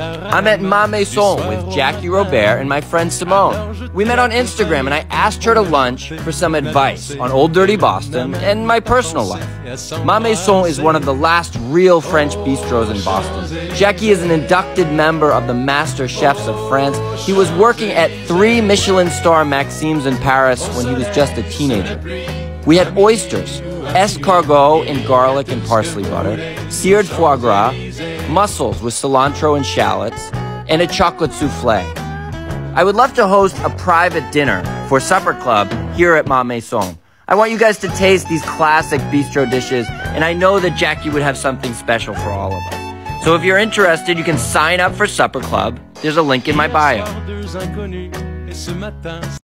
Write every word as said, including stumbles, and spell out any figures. I'm at Ma Maison with Jacky Robert and my friend Simone. We met on Instagram and I asked her to lunch for some advice on Old Dirty Boston and my personal life. Ma Maison is one of the last real French bistros in Boston. Jacky is an inducted member of the Master Chefs of France. He was working at three Michelin star Maxim's in Paris when he was just a teenager. We had oysters, escargot in garlic and parsley butter, seared foie gras, mussels with cilantro and shallots, and a chocolate souffle. I would love to host a private dinner for Supper Club here at Ma Maison. I want you guys to taste these classic bistro dishes, and I know that Jacky would have something special for all of us. So if you're interested, you can sign up for Supper Club. There's a link in my bio.